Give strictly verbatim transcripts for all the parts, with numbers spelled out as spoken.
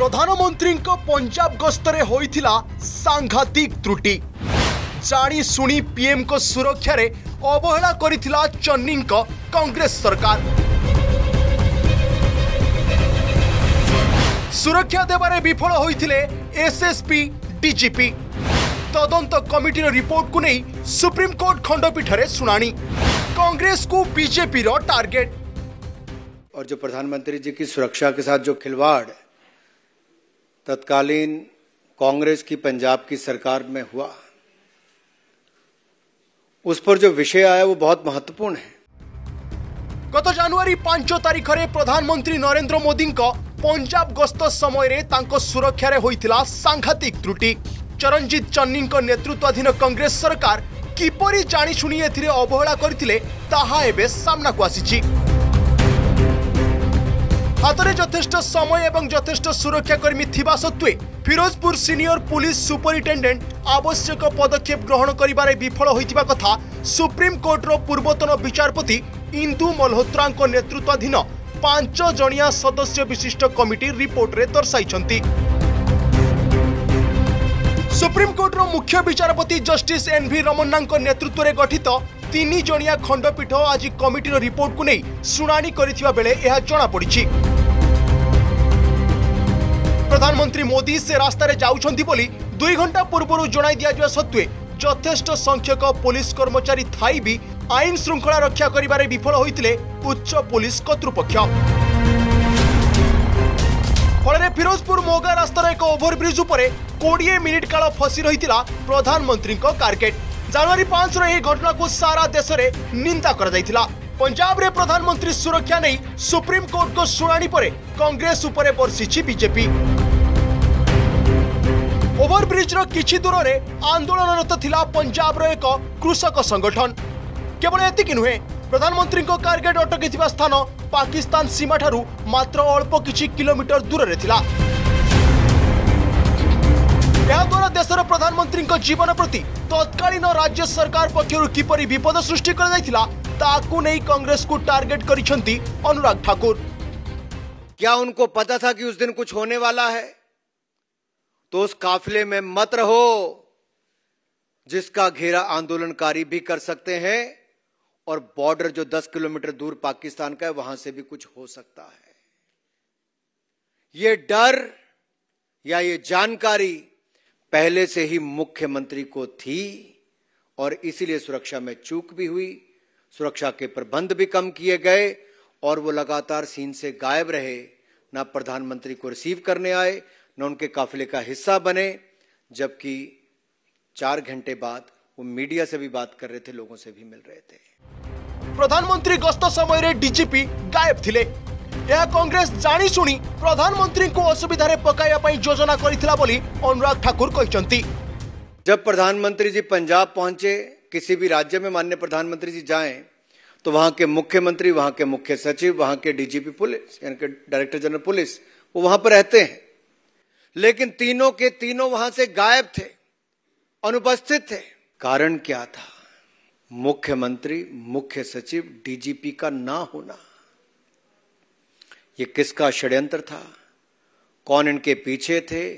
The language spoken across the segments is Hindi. प्रधानमंत्री पंजाब गस्तरे होइथिला सांघातिक त्रुटि जानी सुनी पीएम को सुरक्षा रे अवहेला करिथिला चन्नी कांग्रेस सरकार। सुरक्षा देबारे विफल होइथिले एसएसपी डीजीपी। तदंत कमिटीर रिपोर्ट को नहीं सुप्रीमकोर्ट खंडपीठरे सुनानी। कांग्रेस को बीजेपी रो टार्गेट। और जो प्रधानमंत्री जी की सुरक्षा के साथ जो खिलवाड़ तत्कालीन कांग्रेस की पंजाब की सरकार में हुआ, उस पर जो विषय आया वो बहुत महत्वपूर्ण है। गत जनवरी पांच तारीख रे प्रधानमंत्री नरेंद्र मोदी पंजाब गस्त समय रे तांको सुरक्षा रे होइथिला सांघातिक त्रुटि। चरणजीत चन्नी नेतृत्वाधीन कांग्रेस सरकार किपरि जाणी शुणी एथिरे अवहेला करथिले ताहा एबे सामना को आसीछि। हाथरे यथेष्ट समय एवं यथेष्ट सुरक्षाकर्मी थिबा सत्वे फिरोजपुर सीनियर पुलिस सुपरिटेडेन्ट आवश्यक पदक्षेप ग्रहण करिबारे विफल होइथिबा कथा सुप्रीम कोर्टर पूर्वतन विचारपति इंदु मल्होत्रा नेतृत्वाधीन पांच जणिया सदस्य विशिष्ट कमिटी रिपोर्ट रे दर्शाइछंती। सुप्रीम कोर्टर मुख्य विचारपति जस्टिस एनवी रमन्ना नेतृत्व में गठित तीन जणिया खंडपीठ आज कमिटीर रिपोर्ट को नहीं सुनानी करिथिबा बेले यह जणापड़ी। प्रधानमंत्री मोदी से रास्तार जाउछंती बोली दुई घंटा पूर्व जणाई दिया सत्वे यथेष्ट संख्यक पुलिस कर्मचारी थाई भी आईन श्रृंखला रक्षा करिबारे विफल होइतिले उच्च पुलिस कर्तृपक्ष। फल फिरोजपुर मोगा रास्तार एक ओभरब्रिज उपर बीस मिनिट काल फसी रहितिला प्रधानमंत्री टार्गेट। जनवरी पांच घटना को सारा देश में निंदा कर पंजाब रे प्रधानमंत्री सुरक्षा नहीं सुप्रीम कोर्ट को सुनानी पर कांग्रेस उपरे बरसी बीजेपी। ओवरब्रिज किछि दूर में आंदोलनरत थिला पंजाब रो एक कृषक संगठन। केवल एति नुहे प्रधानमंत्री को टार्गेट अटकी स्थान पाकिस्तान सीमा ठारू मात्र अल्प किछि किलोमीटर दूर में थिला। यह द्वारा देशर प्रधानमंत्री जीवन प्रति तत्कालीन राज्य सरकार पक्षर किपरि विपद सृष्टि कांग्रेस को टारगेट करिसेंती अनुराग ठाकुर। क्या उनको पता था कि उस दिन कुछ होने वाला है? तो उस काफिले में मत रहो जिसका घेरा आंदोलनकारी भी कर सकते हैं और बॉर्डर जो दस किलोमीटर दूर पाकिस्तान का है वहां से भी कुछ हो सकता है। ये डर या ये जानकारी पहले से ही मुख्यमंत्री को थी और इसीलिए सुरक्षा में चूक भी हुई, सुरक्षा के प्रबंध भी कम किए गए और वो लगातार सीन से गायब रहे। ना प्रधानमंत्री को रिसीव करने आए, ना उनके काफिले का हिस्सा बने, जबकि चार घंटे बाद वो मीडिया से भी बात कर रहे थे, लोगों से भी मिल रहे थे। प्रधानमंत्री गस्त समय रे डीजीपी गायब थिले। यह कांग्रेस जानी सुनी प्रधानमंत्री को असुविधा रे पकाया पाई योजना करिथिला बोली अनुराग ठाकुर कहचंती। जब प्रधानमंत्री जी पंजाब पहुंचे, किसी भी राज्य में माननीय प्रधानमंत्री जी जाएं तो वहां के मुख्यमंत्री, वहां के मुख्य सचिव, वहां के डीजीपी पुलिस यानी कि डायरेक्टर जनरल पुलिस, वो वहां पर रहते हैं। लेकिन तीनों के तीनों वहां से गायब थे, अनुपस्थित थे। कारण क्या था? मुख्यमंत्री, मुख्य सचिव, डीजीपी का ना होना। ये किसका षड्यंत्र था? कौन इनके पीछे थे?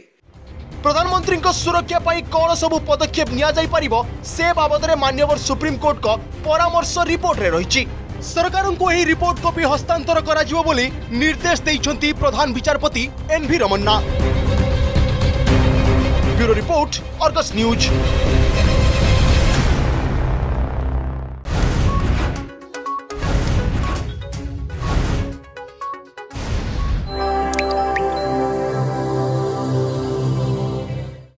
प्रधानमंत्री को सुरक्षा पाई कौन सब पदक्षेप निया जाई परिबो से बाबद रे मान्यवर सुप्रीम कोर्ट को परामर्श रिपोर्ट रे रहिछि। सरकार को यही रिपोर्ट कॉपी हस्तांतर करा जिवो बोली निर्देश दैछंती प्रधान विचारपति N V Ramana. Bureau report, Argus news.